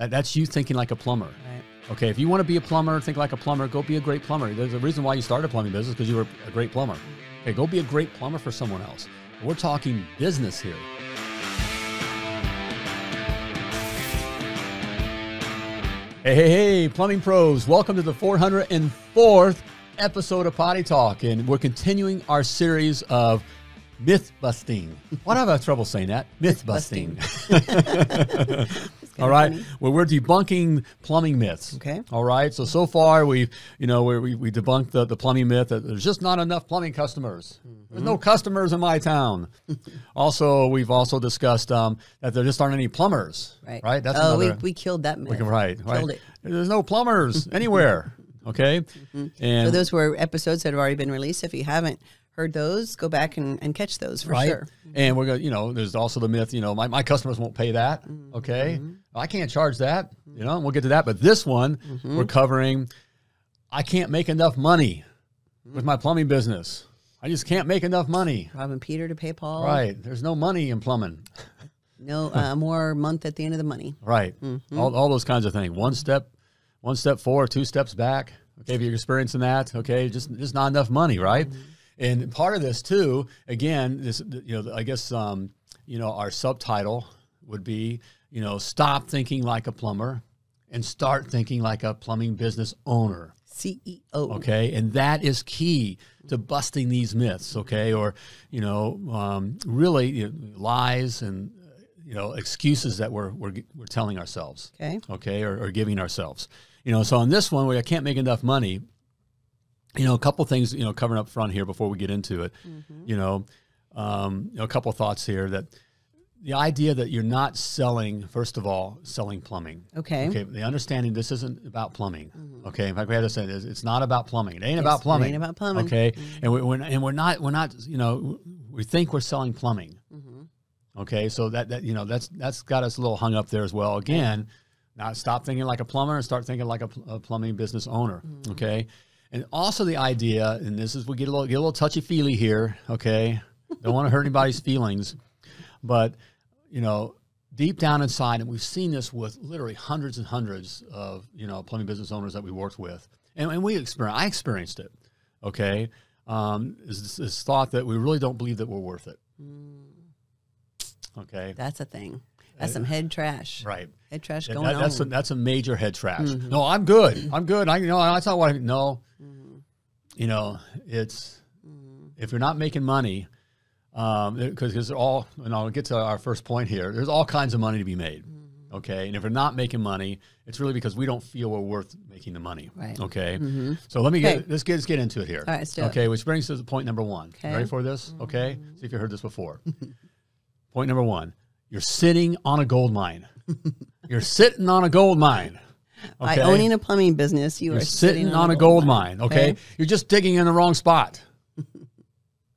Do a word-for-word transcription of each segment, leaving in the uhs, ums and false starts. That, that's you thinking like a plumber. Right. Okay, if you want to be a plumber, think like a plumber, go be a great plumber. There's a reason why you started a plumbing business, because you were a great plumber. Okay, go be a great plumber for someone else. We're talking business here. Hey, hey, hey, plumbing pros, welcome to the four hundred fourth episode of Potty Talk, and we're continuing our series of myth busting. Why do I have trouble saying that? Myth busting. All right. Funny. Well, we're debunking plumbing myths. Okay. All right. So, so far we've, you know, we, we debunked the, the plumbing myth that there's just not enough plumbing customers. Mm-hmm. There's no customers in my town. Also, we've also discussed um, that there just aren't any plumbers. Right. Right. That's oh, another, we, we killed that myth. We, right. Right. Killed it. There's no plumbers anywhere. Okay. Mm-hmm. And so those were episodes that have already been released. If you haven't heard those, go back and, and catch those for right? sure. And we're going to, you know, there's also the myth, you know, my, my customers won't pay that. Okay. Mm-hmm. I can't charge that, you know, and we'll get to that. But this one mm-hmm. we're covering, I can't make enough money mm-hmm. with my plumbing business. I just can't make enough money. Robbing Peter to pay Paul. Right. There's no money in plumbing. No uh, more month at the end of the money. Right. Mm-hmm. All, all those kinds of things. One step, one step forward, two steps back. Okay. If you're experiencing that, okay. Just, just not enough money. Right. Mm-hmm. And part of this too, again, this, you know, I guess, um, you know, our subtitle would be, you know, stop thinking like a plumber and start thinking like a plumbing business owner. C E O. Okay. And that is key to busting these myths. Okay. Or, you know, um, really you know, lies and, you know, excuses that we're, we're, we're telling ourselves. Okay. Okay. Or, or giving ourselves, you know, so on this one where I can't make enough money. You know, a couple things, you know, covering up front here before we get into it, mm-hmm. you know, um, you know, a couple thoughts here that the idea that you're not selling, first of all, selling plumbing. Okay. Okay. The understanding this isn't about plumbing. Mm-hmm. Okay. In fact, we had to say this, it's not about plumbing. It ain't yes, about plumbing. It ain't about plumbing. Okay. Mm-hmm. And we, we're, and we're not, we're not, you know, we think we're selling plumbing. Mm-hmm. Okay. So that, that, you know, that's, that's got us a little hung up there as well. Again, now stop thinking like a plumber and start thinking like a, a plumbing business owner. Mm-hmm. Okay. And also the idea, and this is, we get a little, get a little touchy feely here. Okay. Don't want to hurt anybody's feelings, but you know, deep down inside, and we've seen this with literally hundreds and hundreds of, you know, plumbing business owners that we worked with and, and we experienced, I experienced it. Okay. Um, is this, this thought that we really don't believe that we're worth it. Okay. That's a thing. That's some head trash. Right. Head trash going that, that's on. A, that's a major head trash. Mm-hmm. No, I'm good. I'm good. I you know, I thought what I no. Mm-hmm. You know, it's mm-hmm. if you're not making money, um because because all and I'll get to our first point here. There's all kinds of money to be made. Mm-hmm. Okay. And if you're not making money, it's really because we don't feel we're worth making the money. Right. Okay. Mm-hmm. So let me okay. get let's get let's get into it here. All right, let's do okay, it. which brings us to point number one. Okay. Ready for this? Mm-hmm. Okay. See if you heard this before. Point number one. You're sitting on a gold mine. You're sitting on a gold mine. Okay? By owning a plumbing business, you You're are sitting, sitting on, on a gold, gold mine. mine okay? okay, you're just digging in the wrong spot.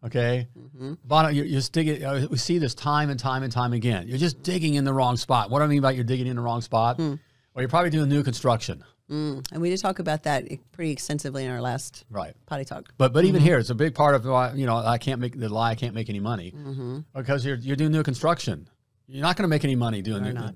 Okay, mm-hmm. bottom. You're just digging. Uh, we see this time and time and time again. You're just digging in the wrong spot. What do I mean by you're digging in the wrong spot? Mm. Well, you're probably doing new construction. Mm. And we did talk about that pretty extensively in our last right. Potty Talk. But but even mm-hmm. here, it's a big part of why you know I can't make the lie. I can't make any money mm-hmm. because you're you're doing new construction. You're not going to make any money doing that. No,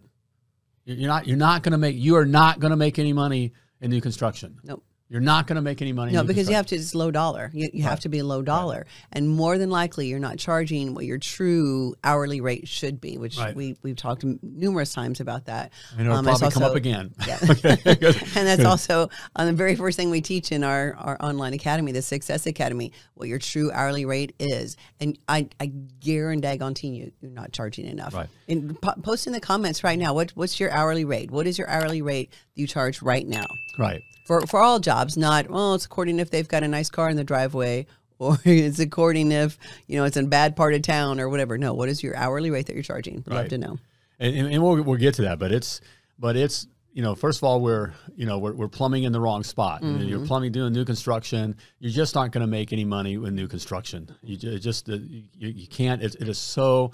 you're not. You're not going to make. You are not going to make any money in new construction. Nope. You're not going to make any money. No, in new because you have to. It's low dollar. You, you right. have to be low dollar, right. and more than likely, you're not charging what your true hourly rate should be, which right. we we've talked numerous times about that. I know, it'll um, probably also, come up again. Yeah. Okay. And that's also on the very first thing we teach in our our online academy, the Success Academy, what your true hourly rate is. And I I guarantee you, you're not charging enough. Right. And po post in the comments right now. What what's your hourly rate? What is your hourly rate that you charge right now? Right. For, for all jobs, not, well, it's according if they've got a nice car in the driveway or it's according if, you know, it's in a bad part of town or whatever. No, what is your hourly rate that you're charging? I'd right. love to know. And, and we'll, we'll get to that, but it's, but it's, you know, first of all, we're, you know, we're, we're plumbing in the wrong spot. Mm-hmm. You're plumbing, doing new construction. You just aren't going to make any money with new construction. You just, you, you can't, it, it is so...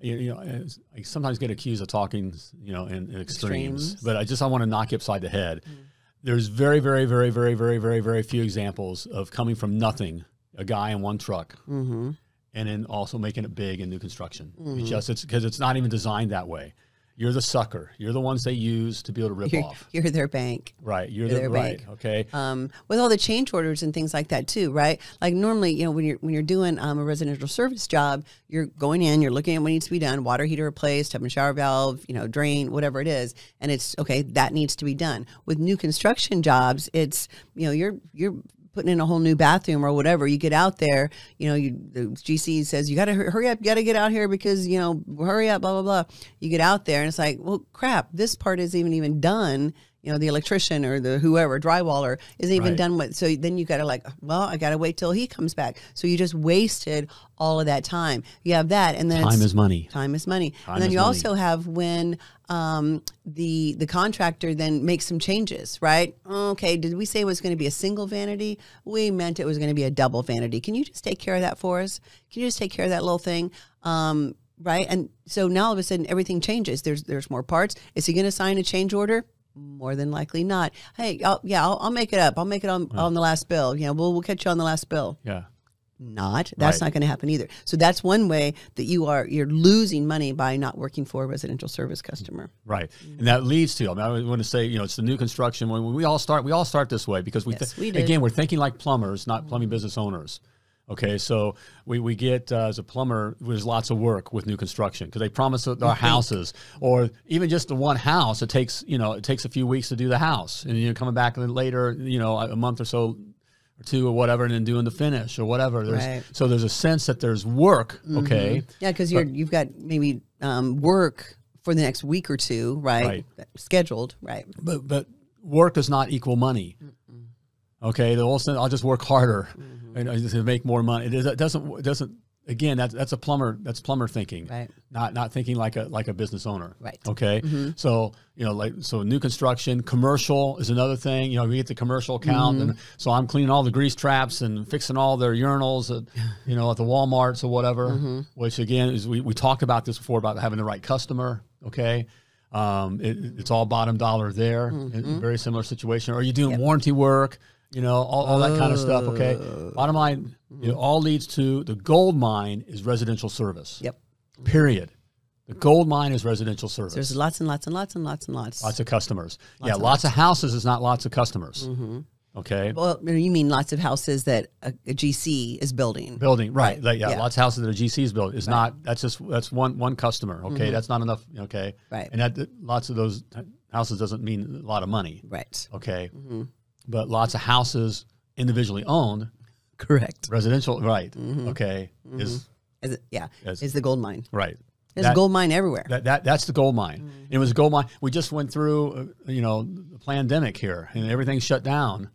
You know, I sometimes get accused of talking, you know, in, in extremes, extremes, but I just, I want to knock you upside the head. Mm. There's very, very, very, very, very, very, very few examples of coming from nothing, a guy in one truck, mm-hmm. and then also making it big in new construction. Mm-hmm. It's just, it's because it's not even designed that way. You're the sucker. You're the ones they use to be able to rip you're, off. You're their bank. Right. You're, you're the, their right, bank. Okay. Um, with all the change orders and things like that too, right? Like normally, you know, when you're, when you're doing um, a residential service job, you're going in, you're looking at what needs to be done, water heater replaced, having a shower valve, you know, drain, whatever it is. And it's, okay, that needs to be done. With new construction jobs, it's, you know, you're, you're, putting in a whole new bathroom or whatever. You get out there, you know, you, the G C says, you got to hurry up, you got to get out here because, you know, hurry up, blah, blah, blah. You get out there and it's like, well, crap, this part isn't even, even done. You know, the electrician or the whoever, drywaller, isn't even right. done with. So then you got to like, well, I got to wait till he comes back. So you just wasted all of that time. You have that. And then time is money. Time is money. Time and then you money. also have when um, the the contractor then makes some changes, right? Okay, did we say it was going to be a single vanity? We meant it was going to be a double vanity. Can you just take care of that for us? Can you just take care of that little thing? Um, right? And so now all of a sudden everything changes. There's, there's more parts. Is he going to sign a change order? More than likely not. Hey, I'll, yeah, I'll, I'll make it up. I'll make it on, yeah. on the last bill. You know, we'll, we'll catch you on the last bill. Yeah. Not. That's right. not going to happen either. So that's one way that you are, you're losing money by not working for a residential service customer. Right. And that leads to, I, mean, I want to say, you know, it's the new construction. When we all start, we all start this way because we, yes, we again, we're thinking like plumbers, not plumbing business owners. Okay, so we, we get, uh, as a plumber, there's lots of work with new construction because they promise our mm-hmm. houses, or even just the one house, it takes, you know, it takes a few weeks to do the house. And you're coming back later, you know, a month or so or two or whatever, and then doing the finish or whatever. There's, right. So there's a sense that there's work, okay? Mm-hmm. Yeah, because you're, you've got maybe um, work for the next week or two, right? right? Scheduled, right? But, but work does not equal money. Mm-mm. Okay, the whole sense, I'll just work harder. Mm-hmm. And to make more money, it doesn't. Doesn't again. That's that's a plumber. That's plumber thinking. Right. Not not thinking like a like a business owner. Right. Okay. Mm-hmm. So you know, like so, new construction, commercial is another thing. You know, we get the commercial count, mm-hmm. and so I'm cleaning all the grease traps and fixing all their urinals, at, you know, at the Walmarts or whatever. Mm-hmm. Which again is we we talked about this before about having the right customer. Okay. Um, it, mm-hmm. it's all bottom dollar there. Mm-hmm. Very similar situation. Or you're doing yep. warranty work. You know, all, all that kind of stuff, okay? Bottom line, it all leads to the gold mine is residential service. Yep. Period. The gold mine is residential service. So there's lots and lots and lots and lots and lots. Lots of customers. Lots yeah, of lots of houses is not lots of customers. Mm-hmm. Okay. Well, you mean lots of houses that a, a G C is building. Building, right. right. Like, yeah, yeah, lots of houses that a G C is building. It's right. not, that's just, that's one, one customer, okay? Mm-hmm. That's not enough, okay? Right. And that, lots of those houses doesn't mean a lot of money. Right. Okay. Mm-hmm. But lots of houses individually owned. Correct. Residential, right. Mm-hmm. Okay. Mm-hmm. is, is it, yeah. Is, is the gold mine. Right. There's that, a gold mine everywhere. That, that, that's the gold mine. Mm-hmm. It was a gold mine. We just went through, uh, you know, the pandemic here and everything shut down.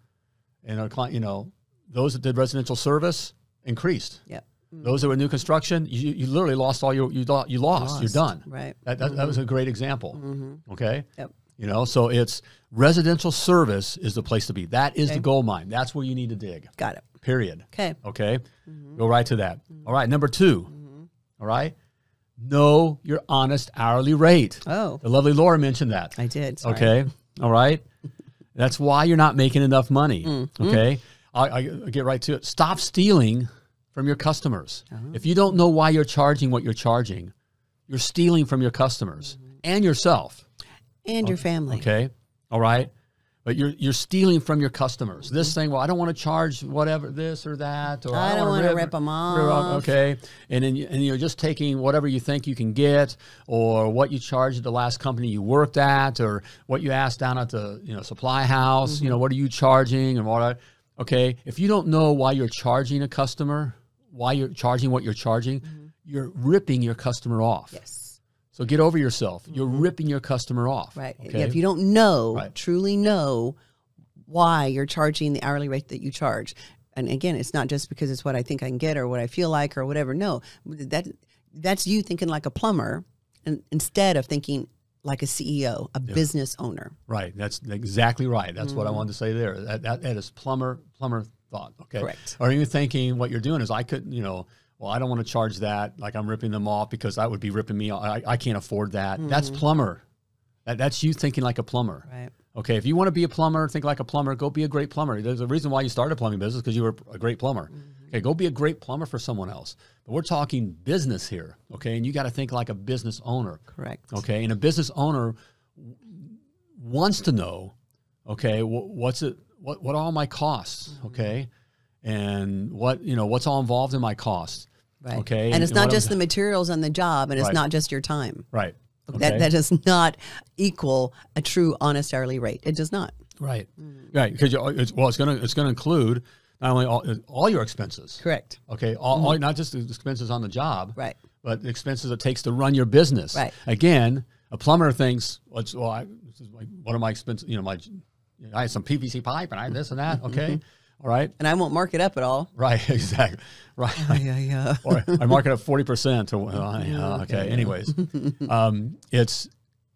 And our client, you know, those that did residential service increased. Yep. Mm-hmm. Those that were new construction, you, you literally lost all your, you, lo you lost. lost, you're done. Right. That, that, mm-hmm. that was a great example. Mm-hmm. Okay. Yep. You know, so it's residential service is the place to be. That is okay. the gold mine. That's where you need to dig. Got it. Period. Okay. Okay. Mm-hmm. Go right to that. Mm-hmm. All right. Number two. Mm-hmm. All right. Know your honest hourly rate. Oh. The lovely Laura mentioned that. I did. Sorry. Okay. All right. That's why you're not making enough money. Mm-hmm. Okay. I, I get right to it. Stop stealing from your customers. Uh-huh. If you don't know why you're charging what you're charging, you're stealing from your customers mm-hmm. and yourself. And okay. your family. Okay. All right. But you're, you're stealing from your customers. This thing, well, I don't want to charge whatever, this or that. Or I, I don't want to rip, rip them off. Okay. And then and you're just taking whatever you think you can get or what you charged at the last company you worked at or what you asked down at the you know supply house. Mm-hmm. You know, what are you charging and all that? Okay. If you don't know why you're charging a customer, why you're charging what you're charging, mm-hmm. you're ripping your customer off. Yes. So get over yourself. You're mm-hmm. ripping your customer off. Right. Okay? If you don't know, right. truly know why you're charging the hourly rate that you charge. And again, it's not just because it's what I think I can get or what I feel like or whatever. No, that that's you thinking like a plumber and instead of thinking like a C E O, a yeah. business owner. Right. That's exactly right. That's mm-hmm. what I wanted to say there. That, that, that is plumber, plumber thought. Okay. Correct. Or you're thinking what you're doing is I could, you know, well, I don't want to charge that. Like I'm ripping them off because that would be ripping me off. I, I can't afford that. Mm-hmm. That's plumber. That, that's you thinking like a plumber. Right. Okay. If you want to be a plumber, think like a plumber, go be a great plumber. There's a reason why you started a plumbing business because you were a great plumber. Mm-hmm. Okay, go be a great plumber for someone else. But we're talking business here, okay? And you got to think like a business owner. Correct. Okay, and a business owner wants to know, okay, wh what's it? What what are all my costs? Mm-hmm. Okay, and what you know, what's all involved in my costs? Right. Okay, and it's and not just I'm, the materials and the job, and it's right. not just your time. Right. Okay. That that does not equal a true honest hourly rate. It does not. Right. Mm-hmm. Right. Because well, it's gonna it's gonna include. Not only all, all your expenses. Correct. Okay, all, mm-hmm. all, not just the expenses on the job, right? But the expenses it takes to run your business. Right. Again, a plumber thinks, well, it's, well I, this is like, what are my expenses? You know, my I had some P V C pipe and I had this and that. Okay, mm-hmm. all right. And I won't mark it up at all. Right. Exactly. Right. Oh, yeah, yeah. Or I mark it up forty percent. Oh, yeah, okay. okay. Anyways, um, it's.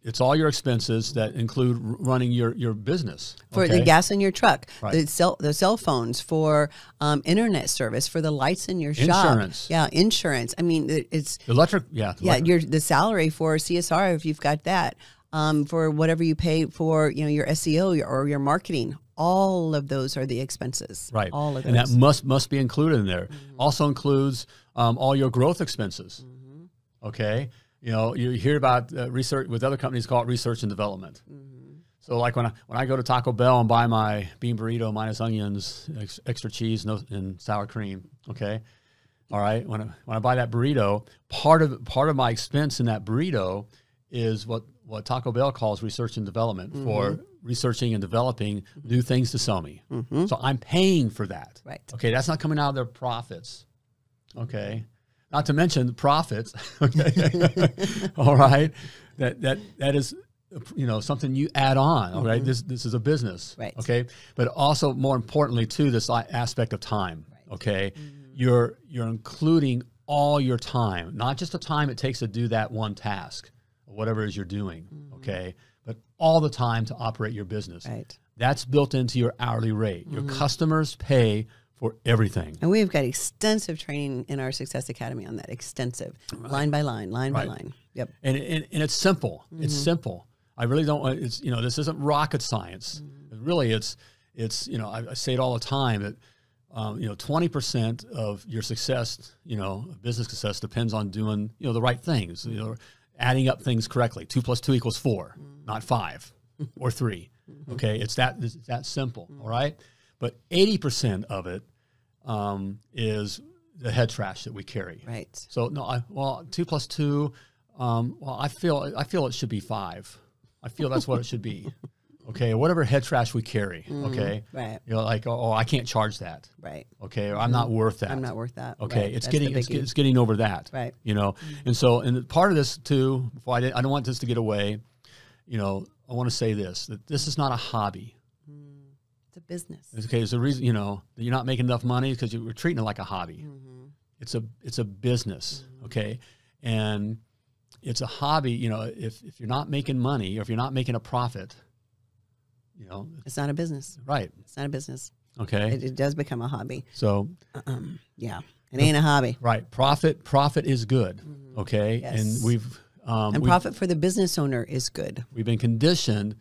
It's all your expenses that include running your, your business. For okay? the gas in your truck, right. the, cell, the cell phones, for um, internet service, for the lights in your insurance. shop. Insurance. Yeah, insurance. I mean, it, it's... Electric, yeah. Yeah, electric. Your, the salary for C S R, if you've got that, um, for whatever you pay for, you know, your S E O your, or your marketing. All of those are the expenses. Right. All of those. And that must, must be included in there. Mm-hmm. Also includes um, all your growth expenses. Mm-hmm. Okay. You know, you hear about uh, research with other companies called research and development. Mm-hmm. So like when I, when I go to Taco Bell and buy my bean burrito minus onions, ex, extra cheese no, and sour cream, okay? All right, when I, when I buy that burrito, part of, part of my expense in that burrito is what, what Taco Bell calls research and development mm-hmm. for researching and developing new things to sell me. Mm-hmm. So I'm paying for that. Right. Okay, that's not coming out of their profits, okay? Not to mention the profits. Okay. All right. That, that, that is, you know, something you add on. All mm-hmm. right. This, this is a business. Right. Okay. But also more importantly too, this aspect of time. Right. Okay. Mm-hmm. You're, you're including all your time, not just the time it takes to do that one task or whatever it is you're doing. Mm-hmm. Okay. But all the time to operate your business. Right. That's built into your hourly rate. Mm-hmm. Your customers pay for everything. And we've got extensive training in our Success Academy on that. Extensive. Right. Line by line, line right. by line. Yep. And, and, and it's simple. Mm-hmm. It's simple. I really don't, it's, you know, this isn't rocket science. Mm-hmm. Really, it's, it's, you know, I, I say it all the time that, um, you know, twenty percent of your success, you know, business success depends on doing, you know, the right things, you know, adding up things correctly. Two plus two equals four, mm-hmm. not five or three. Mm-hmm. Okay. It's that, it's that simple. Mm-hmm. All right. But eighty percent of it, um, is the head trash that we carry. Right. So no, I, well, two plus two, um, well, I feel, I feel it should be five. I feel that's what it should be. Okay. Whatever head trash we carry. Mm, okay. Right. You're like, oh, I can't charge that. Right. Okay. Or I'm not worth that. I'm not worth that. Okay. Right. It's that's getting, it's, it's getting over that. Right. You know? Mm-hmm. And so, and part of this too, before I didn't, I don't want this to get away. You know, I want to say this, that this is not a hobby. It's a business. Okay, there's a reason, you know, that you're not making enough money because you're treating it like a hobby. Mm-hmm. It's a it's a business, mm-hmm. okay? And it's a hobby, you know, if, if you're not making money or if you're not making a profit, you know. It's not a business. Right. It's not a business. Okay. It, it does become a hobby. So. Um, yeah, it ain't a hobby. Right. Profit, profit is good, mm-hmm. okay? Yes. And we've. Um, and we've, profit for the business owner is good. We've been conditioned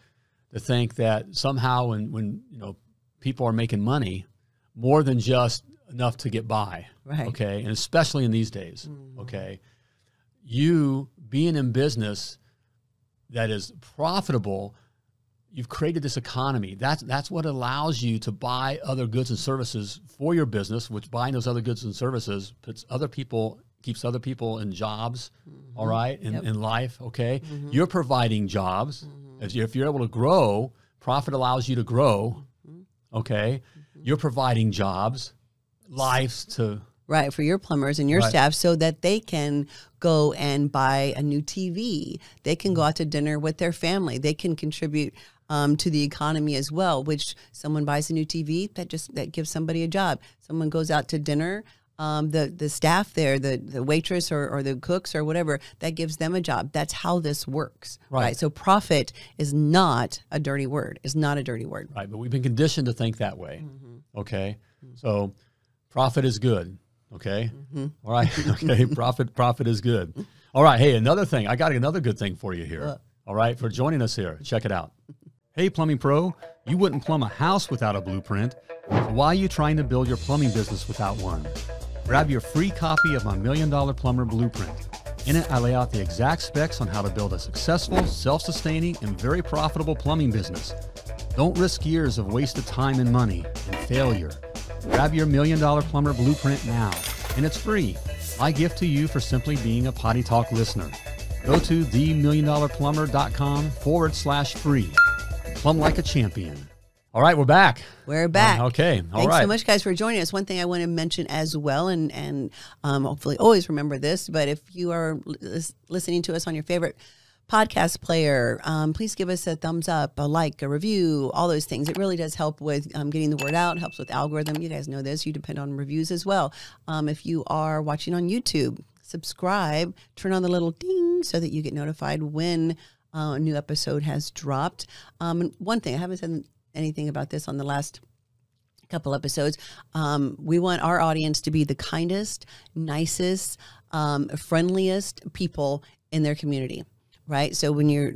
to think that somehow when, when, you know, people are making money more than just enough to get by. Right. Okay. And especially in these days. Mm. Okay. You being in business that is profitable, you've created this economy. That's, that's what allows you to buy other goods and services for your business, which buying those other goods and services puts other people, keeps other people in jobs. Mm-hmm. All right. In, yep. in life. Okay. Mm-hmm. You're providing jobs. Mm-hmm. If you're, if you're able to grow, profit allows you to grow. Okay. You're providing jobs, lives to. Right. For your plumbers and your right. staff so that they can go and buy a new T V. They can go out to dinner with their family. They can contribute um, to the economy as well, which someone buys a new T V that just, that gives somebody a job. Someone goes out to dinner. Um, the, the staff there, the, the waitress or, or the cooks or whatever, that gives them a job. That's how this works. Right. right. So profit is not a dirty word. It's not a dirty word. Right. But we've been conditioned to think that way. Mm-hmm. Okay. Mm-hmm. So profit is good. Okay. Mm-hmm. All right. Okay. profit, profit is good. All right. Hey, another thing, I got another good thing for you here. Uh, All right. For joining us here. Check it out. Hey, plumbing pro, you wouldn't plumb a house without a blueprint. Why are you trying to build your plumbing business without one? Grab your free copy of my Million Dollar Plumber Blueprint. In it, I lay out the exact specs on how to build a successful, self-sustaining, and very profitable plumbing business. Don't risk years of wasted time and money and failure. Grab your Million Dollar Plumber Blueprint now, and it's free. My gift to you for simply being a Potty Talk listener. Go to the million dollar plumber dot com forward slash free. Plum like a champion. All right, we're back. We're back. Uh, okay, all right. Thanks so much, guys, for joining us. One thing I want to mention as well, and, and um, hopefully always remember this, but if you are listening to us on your favorite podcast player, um, please give us a thumbs up, a like, a review, all those things. It really does help with um, getting the word out, helps with algorithm. You guys know this. You depend on reviews as well. Um, if you are watching on YouTube, subscribe, turn on the little ding so that you get notified when uh, a new episode has dropped. Um, and one thing, I haven't said anything about this on the last couple episodes. Um, we want our audience to be the kindest, nicest, um, friendliest people in their community, right? So when you're,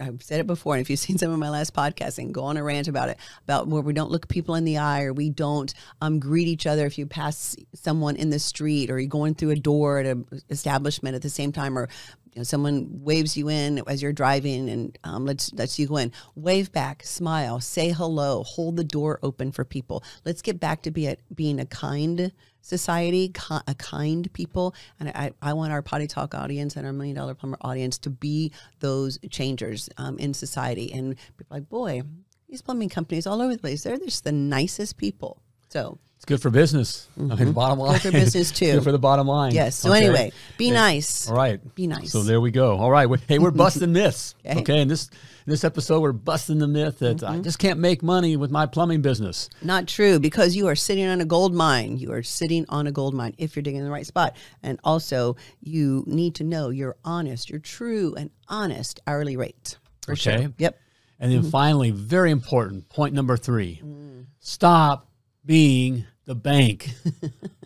I've said it before, and if you've seen some of my last podcasts, and go on a rant about it, about where we don't look people in the eye, or we don't um, greet each other if you pass someone in the street, or you're going through a door at an establishment at the same time, or you know, someone waves you in as you're driving and um, let's, let's you go in. Wave back, smile, say hello, hold the door open for people. Let's get back to be a, being a kind society, a kind people. And I, I want our Potty Talk audience and our Million Dollar Plumber audience to be those changers um, in society. And people are like, boy, these plumbing companies all over the place, they're just the nicest people. So it's good for business. Mm-hmm. I mean, bottom line. Good for business too. Good for the bottom line. Yes. So okay. Anyway, be nice. All right. Be nice. So there we go. All right. Hey, we're busting myths. Okay. okay. In this in this episode, we're busting the myth that mm-hmm. I just can't make money with my plumbing business. Not true, because you are sitting on a gold mine. You are sitting on a gold mine if you're digging in the right spot. And also, you need to know your honest, your true and honest hourly rate. For okay. Sure. Yep. And then mm-hmm. finally, very important, point number three. Mm. Stop being the bank.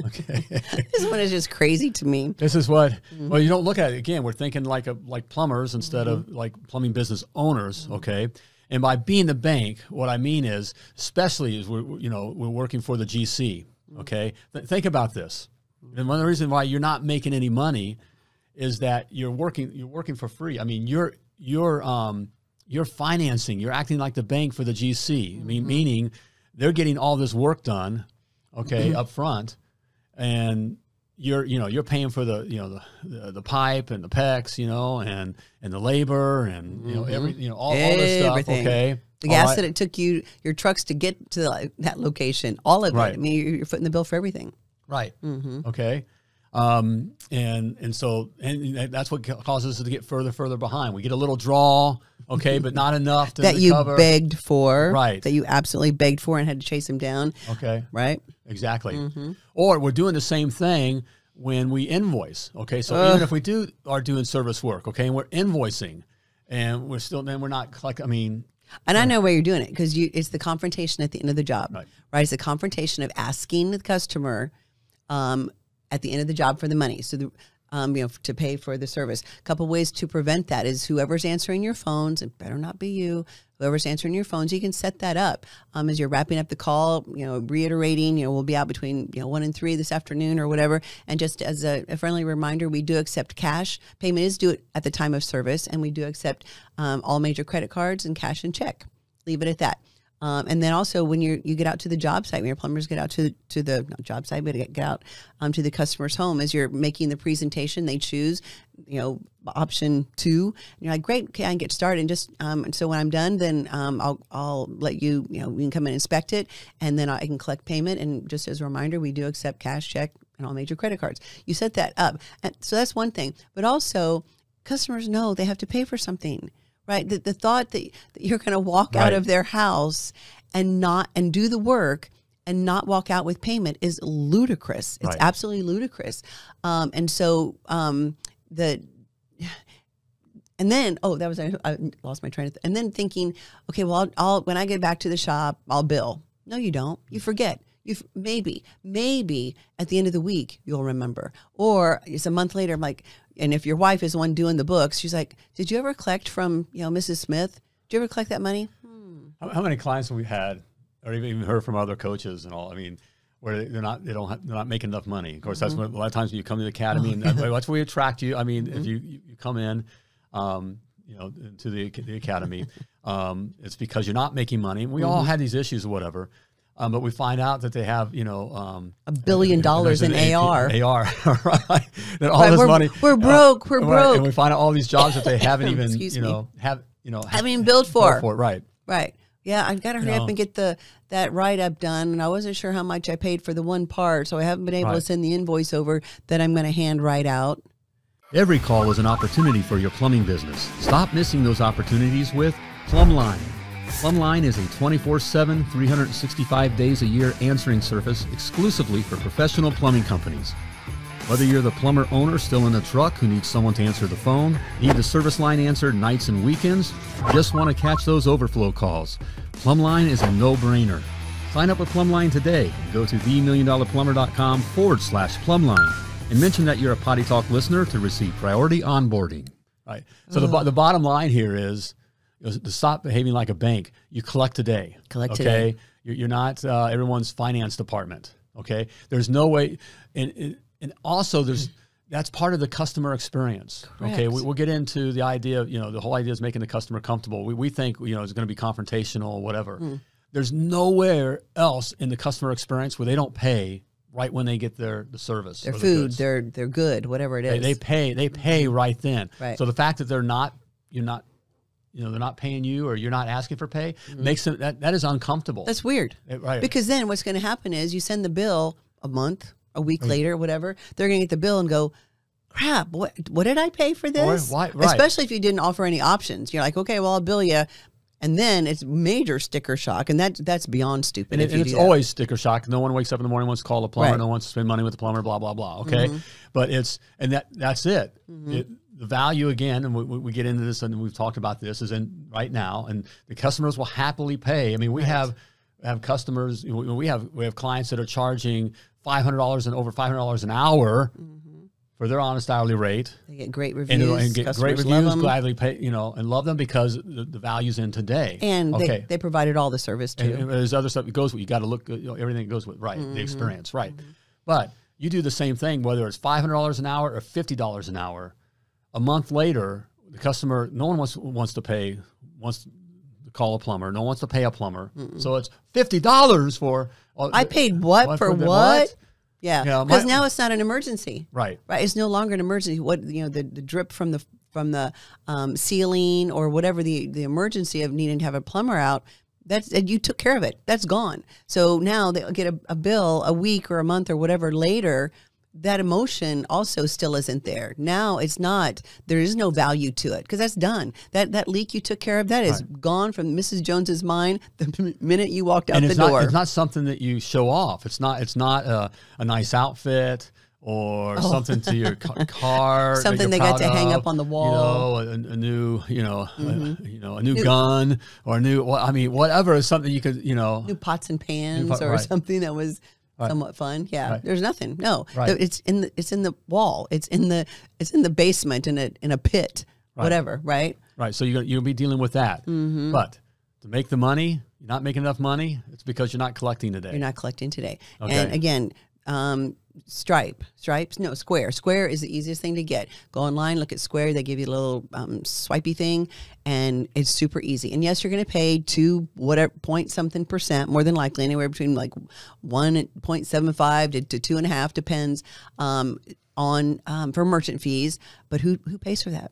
Okay. This one is just crazy to me. This is what, mm-hmm. well, you don't look at it. Again, we're thinking like a, like plumbers instead mm-hmm. of like plumbing business owners. Mm-hmm. Okay. And by being the bank, what I mean is, especially is we're, you know, we're working for the G C. Okay. Th think about this. And one of the reasons why you're not making any money is that you're working, you're working for free. I mean, you're, you're, um, you're financing, you're acting like the bank for the G C. Mm-hmm. I mean, meaning they're getting all this work done, okay, mm-hmm. up front, and you're, you know, you're paying for the, you know, the the, the pipe and the pecs, you know, and and the labor and you know mm-hmm. every, you know, all, all this stuff, okay. The gas right. that it took you, your trucks to get to the, that location, all of right. it. I mean, you're footing the bill for everything, right? Mm-hmm. Okay, um, and and so and that's what causes us to get further, further behind. We get a little draw. Okay, but not enough to that recover. You begged for, right? That you absolutely begged for and had to chase him down. Okay, right? Exactly. Mm-hmm. Or we're doing the same thing when we invoice. Okay, so uh. even if we do are doing service work, okay, and we're invoicing, and we're still then we're not like I mean. And I know where you're doing it because you it's the confrontation at the end of the job, right? right? It's the confrontation of asking the customer um, at the end of the job for the money. So the Um, you know, to pay for the service. A couple ways to prevent that is whoever's answering your phones, it better not be you, whoever's answering your phones, you can set that up um, as you're wrapping up the call, you know, reiterating, you know, we'll be out between, you know, one and three this afternoon or whatever. And just as a, a friendly reminder, we do accept cash. Payment is due at the time of service, and we do accept um, all major credit cards and cash and check. Leave it at that. Um, and then also when you you get out to the job site, when your plumbers get out to the, to the not job site, but get, get out um, to the customer's home, as you're making the presentation, they choose, you know, option two. And you're like, great, okay, I can get started. And just um, and so when I'm done, then um, I'll, I'll let you, you know, we can come and inspect it, and then I can collect payment. And just as a reminder, we do accept cash, check, and all major credit cards. You set that up. And so that's one thing. But also customers know they have to pay for something. Right. The, the thought that, that you're going to walk right. out of their house and not and do the work and not walk out with payment is ludicrous. It's right. absolutely ludicrous. Um, and so um, the and then, oh, that was I, I lost my train of thought. And then thinking, OK, well, I'll, I'll when I get back to the shop, I'll bill. No, you don't. You forget. You've, maybe, maybe at the end of the week, you'll remember. Or it's a month later, I'm like, and if your wife is the one doing the books, she's like, did you ever collect from, you know, Missus Smith? Did you ever collect that money? Hmm. How, how many clients have we had or even heard from other coaches and all. I mean, where they're not, they don't, have, they're not making enough money. Of course, mm-hmm. that's when, a lot of times when you come to the academy, and that's where we attract you. I mean, mm-hmm. if you, you come in, um, you know, to the, the academy, um, it's because you're not making money. We mm-hmm. all had these issues or whatever, um, but we find out that they have, you know, um, a billion dollars in A R, A R, right? That all right, this we're, money, we're broke, uh, we're broke, and we find out all these jobs that they haven't even, Excuse you know, me. have, you know, haven't even billed for, for it, right, right. Yeah, I've got to hurry you know, up and get the that write-up done, and I wasn't sure how much I paid for the one part, so I haven't been able right. to send the invoice over that I'm going to hand write out. Every call is an opportunity for your plumbing business. Stop missing those opportunities with Plumline. Plumline is a twenty-four seven, three hundred sixty-five days a year answering service exclusively for professional plumbing companies. Whether you're the plumber owner still in the truck who needs someone to answer the phone, need the service line answered nights and weekends, just want to catch those overflow calls, Plumline is a no-brainer. Sign up with Plumline today. Go to the million dollar plumber dot com forward slash Plumline and mention that you're a Potty Talk listener to receive priority onboarding. All right. So uh. the, the bottom line here is, is to stop behaving like a bank. You collect today. Collect okay? today. You're, you're not uh, everyone's finance department. Okay. There's no way. And, and, And also, there's that's part of the customer experience. Correct. Okay, we, we'll get into the idea. You know, the whole idea is making the customer comfortable. We we think you know it's going to be confrontational or whatever. Mm. There's nowhere else in the customer experience where they don't pay right when they get their the service, their food, their their good, whatever it is. They, they pay. They pay right then. Right. So the fact that they're not, you're not, you know, they're not paying you, or you're not asking for pay mm-hmm. makes them that that is uncomfortable. That's weird. It, right. Because then what's going to happen is you send the bill a month. a week later, whatever, they're going to get the bill and go, crap, what, what did I pay for this? Or, why, right. Especially if you didn't offer any options. You're like, okay, well, I'll bill you. And then it's major sticker shock. And that, that's beyond stupid. And, if it, you and it's that. always sticker shock. No one wakes up in the morning, wants to call a plumber. Right. No one wants to spend money with a plumber, blah, blah, blah. Okay. Mm-hmm. But it's, and that, that's it. Mm-hmm. it the value again, and we, we get into this and we've talked about this is in right now. And the customers will happily pay. I mean, we right. have, have customers, we have, we have clients that are charging five hundred dollars and over five hundred dollars an hour mm-hmm. for their honest hourly rate. They get great reviews. And, and get Customers great reviews, love them. gladly pay, you know, and love them because the, the value's in today. And okay. they, they provided all the service too. And, and there's other stuff that goes with, you got to look, you know, everything that goes with, right, mm-hmm. the experience, right. Mm-hmm. But you do the same thing, whether it's five hundred dollars an hour or fifty dollars an hour. A month later, the customer, no one wants, wants to pay, wants to call a plumber. No one wants to pay a plumber. Mm-mm. So it's fifty dollars for... Uh, I paid what, what for what? what? Yeah. Because you know, now it's not an emergency. Right. Right. It's no longer an emergency. What, you know, the, the drip from the, from the um, ceiling or whatever the, the emergency of needing to have a plumber out, that's, and you took care of it. That's gone. So now they'll get a, a bill a week or a month or whatever later. That emotion also still isn't there. Now it's not, there is no value to it because that's done. That that leak you took care of, that is right. gone from Missus Jones's mind the minute you walked out and the it's door. Not, it's not something that you show off. It's not It's not a, a nice outfit or oh. something to your car. Something they got to of, hang up on the wall. You know, a, a new, you know, mm-hmm. a, you know, a new, new gun or a new, well, I mean, whatever is something you could, you know. New pots and pans pot, or right. something that was... Right. Somewhat fun, yeah. Right. There's nothing. No, right. it's in the it's in the wall. It's in the it's in the basement in a in a pit, right. whatever. Right. Right. So you you'll be dealing with that. Mm-hmm. But to make the money, you're not making enough money. It's because you're not collecting today. You're not collecting today. Okay. And again, um, Stripe, Stripes, no Square. Square is the easiest thing to get. Go online, look at Square. They give you a little um, swipey thing, and it's super easy. And yes, you're going to pay two whatever point something percent, more than likely anywhere between like one point seven five to, to two and a half, depends um, on um, for merchant fees. But who who pays for that?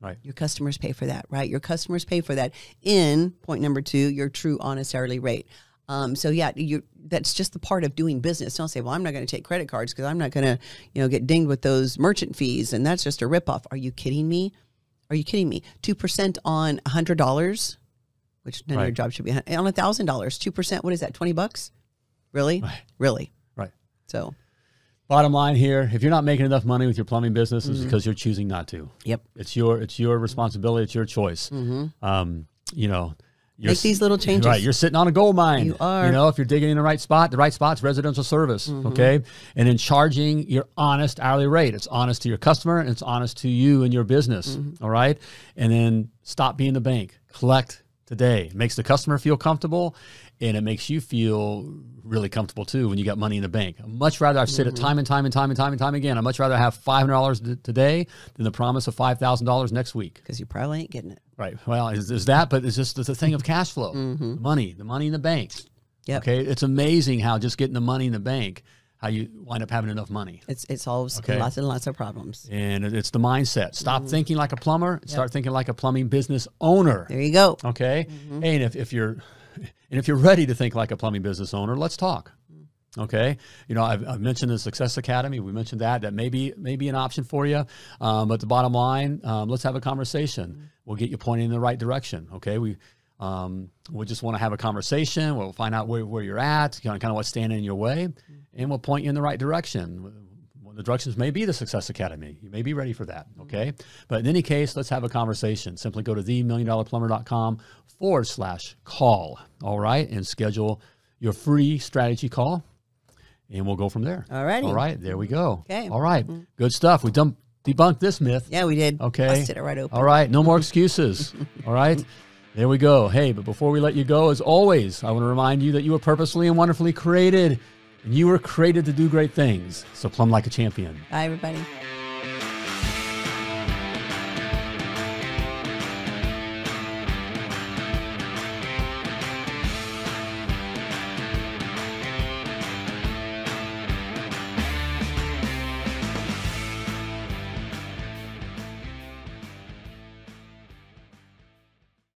Right. Your customers pay for that, right? Your customers pay for that in point number two, your true honest hourly rate. Um, so yeah, you, that's just the part of doing business. Don't say, well, I'm not going to take credit cards because I'm not going to, you know, get dinged with those merchant fees. And that's just a ripoff. Are you kidding me? Are you kidding me? two percent on a hundred dollars, which none right. of your job should be on a thousand dollars, two percent. What is that? twenty bucks? Really? Right. Really? Right. So bottom line here, if you're not making enough money with your plumbing business, mm-hmm. it's because you're choosing not to. Yep. It's your, it's your responsibility. It's your choice. Mm-hmm. Um, you know, You're, Make these little changes. Right. You're sitting on a gold mine. You are. You know, if you're digging in the right spot, the right spot's residential service. Mm-hmm. Okay. And then charging your honest hourly rate. It's honest to your customer and it's honest to you and your business. Mm-hmm. All right. And then stop being the bank. Collect today. It makes the customer feel comfortable, and it makes you feel really comfortable too when you got money in the bank. I'd much rather, I've said it time and time and time and time and time again, I'd much rather have five hundred dollars today than the promise of five thousand dollars next week. Because you probably ain't getting it. Right. Well, there's that, but it's just it's a thing of cash flow, mm-hmm. the money, the money in the bank. Yep. Okay. It's amazing how just getting the money in the bank, how you wind up having enough money. It's, it solves okay. lots and lots of problems. And it's the mindset. Stop mm-hmm. thinking like a plumber. Yep. Start thinking like a plumbing business owner. There you go. Okay. Mm-hmm. And if, if you're, and if you're ready to think like a plumbing business owner, let's talk. Okay. You know, I've, I've mentioned the Success Academy. We mentioned that, that may be, may be an option for you. Um, but the bottom line, um, let's have a conversation. Mm-hmm. We'll get you pointed in the right direction. Okay. We, Um, we'll just want to have a conversation. We'll find out where, where you're at, kind of, kind of what's standing in your way, and we'll point you in the right direction. One of the directions may be the Success Academy. You may be ready for that, okay? But in any case, let's have a conversation. Simply go to the million dollar plumber dot com forward slash call, all right, and schedule your free strategy call, and we'll go from there. All right. All right, there we go. Okay. All right, good stuff. We dumped, debunked this myth. Yeah, we did. Okay. Busted it right open. All right, no more excuses, all right? There we go. Hey, but before we let you go, as always, I want to remind you that you were purposely and wonderfully created, and you were created to do great things. So plumb like a champion. Bye, everybody.